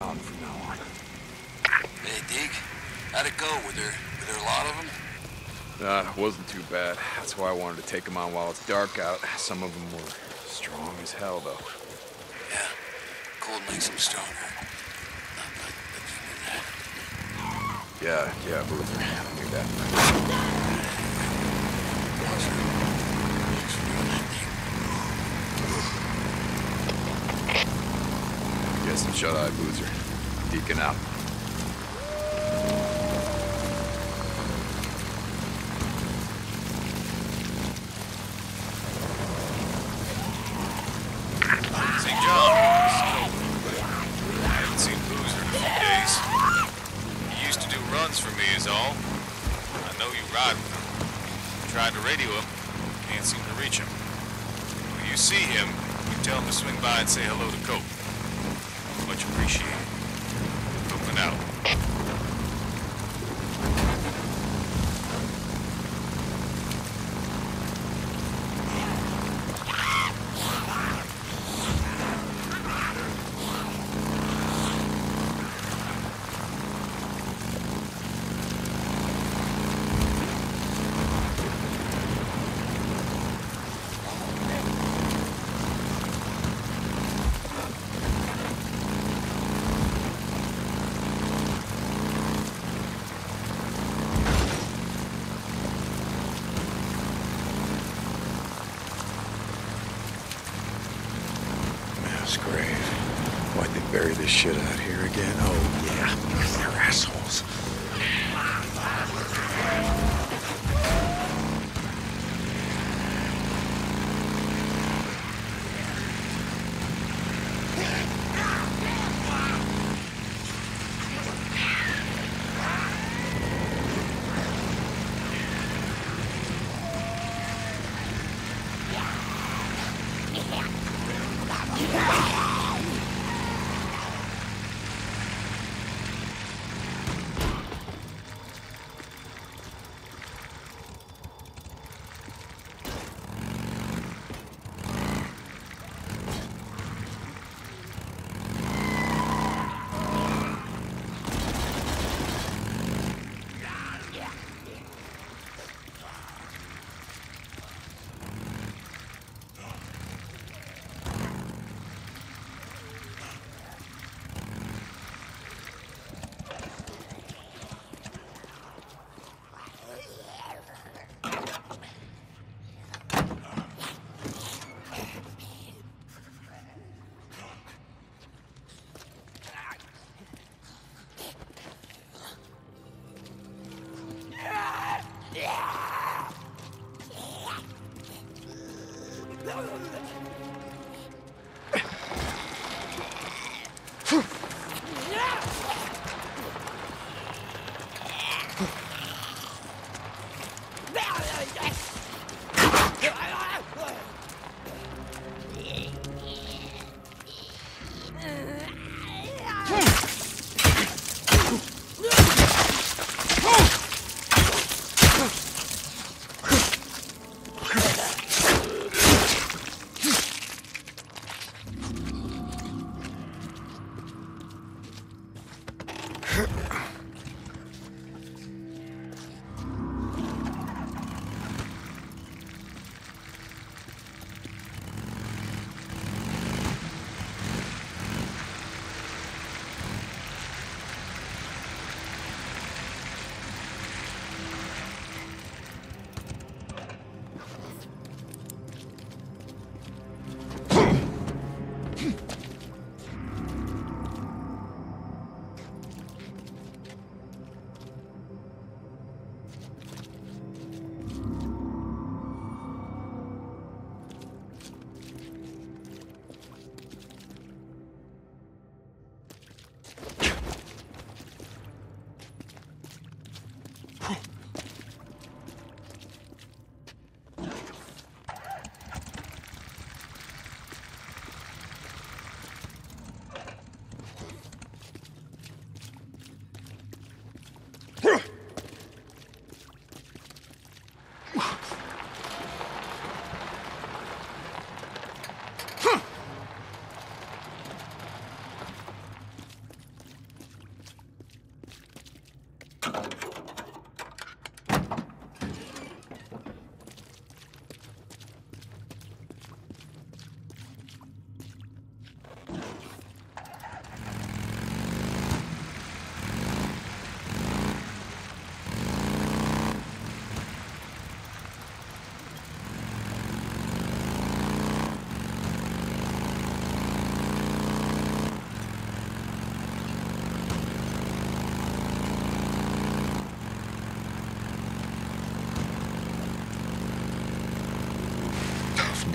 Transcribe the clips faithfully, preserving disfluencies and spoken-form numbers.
on from now on. Hey, Dig, how'd it go? Were there, were there a lot of them? Nah, it wasn't too bad. That's why I wanted to take them on while it's dark out. Some of them were strong as hell, though. Yeah, cold makes them stronger. Yeah, yeah, Boozer, I knew that. Some shut-eye, Boozer. Deacon out. Saint John, I haven't seen Boozer in a few days. He used to do runs for me is all. I know you ride with him. Tried to radio him, can't seem to reach him. When you see him, you tell him to swing by and say hello to Cope. Much appreciated. Open out. Why'd they bury this shit out here again? Oh, yeah, they're assholes.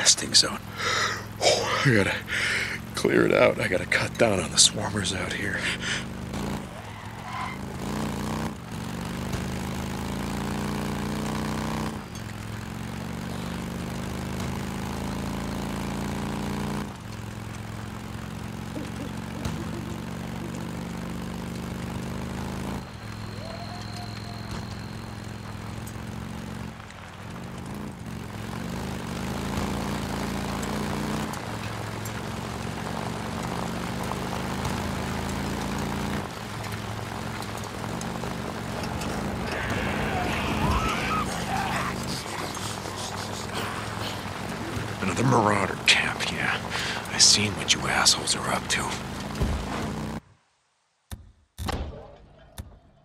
nesting zone. Oh, I gotta clear it out. I gotta cut down on the swarmers out here. The marauder camp, yeah. I seen what you assholes are up to.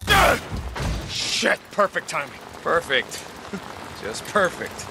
Ah! Shit, perfect timing. Perfect. Just perfect.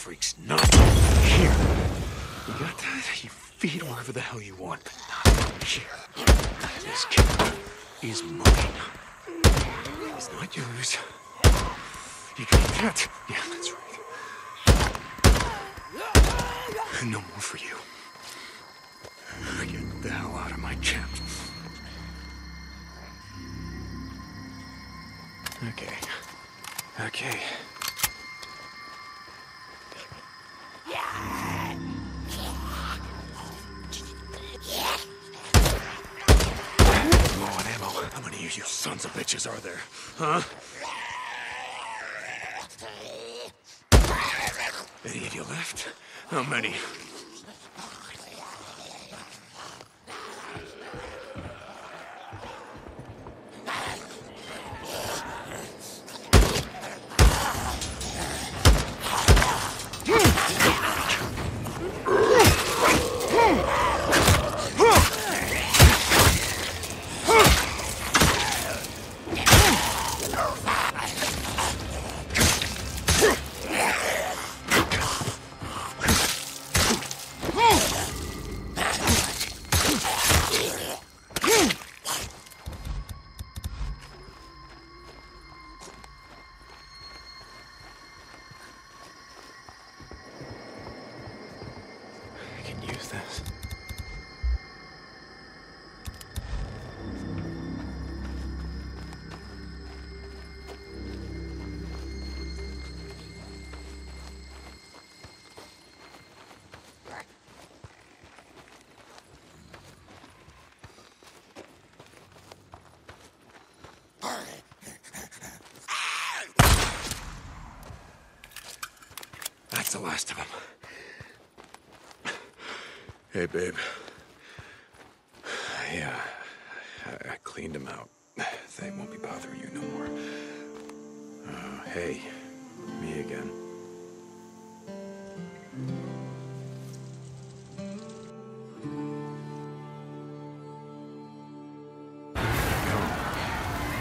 Freaks not here. You got that? You feed wherever the hell you want, but not here. This kid is mine. It's not yours. You got that? Yeah, that's right. No more for you. Get the hell out of my camp. Okay. Okay. you sons of bitches are there, huh? Any of you left? How many? That's the last of them. Hey, babe. Yeah, I, I cleaned them out. They won't be bothering you no more. Uh, hey, me again.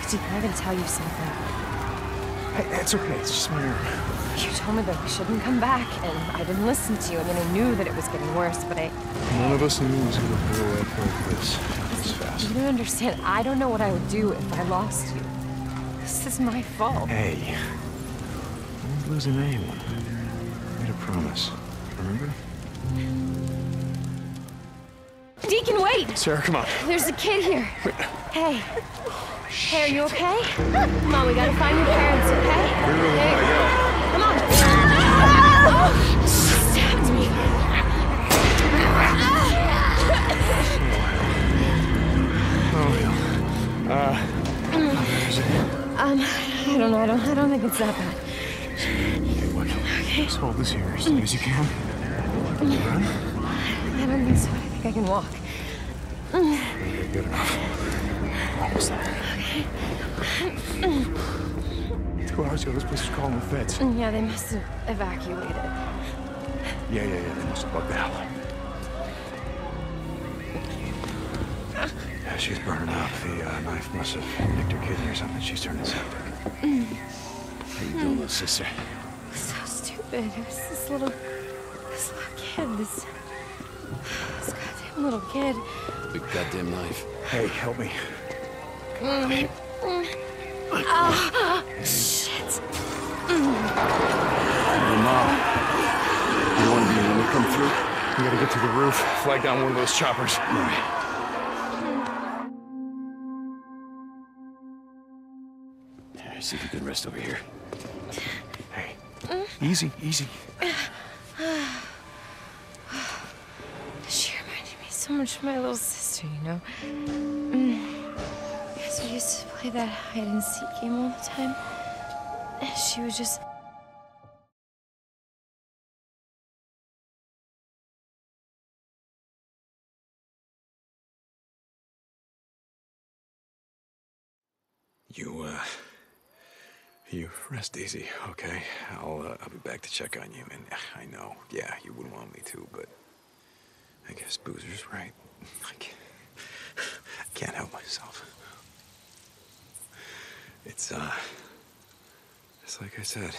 Deacon, I gotta tell you something. It's okay, it's just my error. You told me that we shouldn't come back, and I didn't listen to you. I mean, I knew that it was getting worse, but I... None of us knew it was going to blow up like this. This fast. You don't understand. I don't know what I would do if I lost you. This is my fault. Hey. I'm not losing anyone. I made a promise. Remember? Deacon, wait! Sarah, come on. There's a kid here. Wait. Hey. Hey, are you okay? Come on, we gotta find your parents, okay? There you go. Come on. Oh, she stabbed me. Oh, no. Uh, um, I don't know. I don't. I don't think it's that bad. Okay, what? Okay. Just hold this here as soon as you can. I don't think so. I think I can walk. Okay, good enough. Almost there. Okay. Two hours ago, this place was calling the feds. Yeah, they must have evacuated. Yeah, yeah, yeah, they must have bugged out. Yeah, she's burning out. The uh, knife must have nicked her kidney or something. She's turning septic. Mm. How you doing, little sister? So stupid. It was this little, this little kid. This, this goddamn little kid. The goddamn knife. Hey, help me. Mm. Mm. Oh, shit. Mm. Hey, Mom. You want to be when we come through? We gotta get to the roof, flag down one of those choppers. All right. Right, see if you can rest over here. Hey. Mm. Easy, easy. She reminded me so much of my little sister, you know? Mm. We used to play that hide-and-seek game all the time. And she would just... You, uh... You rest easy, okay? I'll, uh, I'll be back to check on you. And I know, yeah, you wouldn't want me to, but... I guess Boozer's right. I can't... I can't help myself. It's, uh, it's like I said.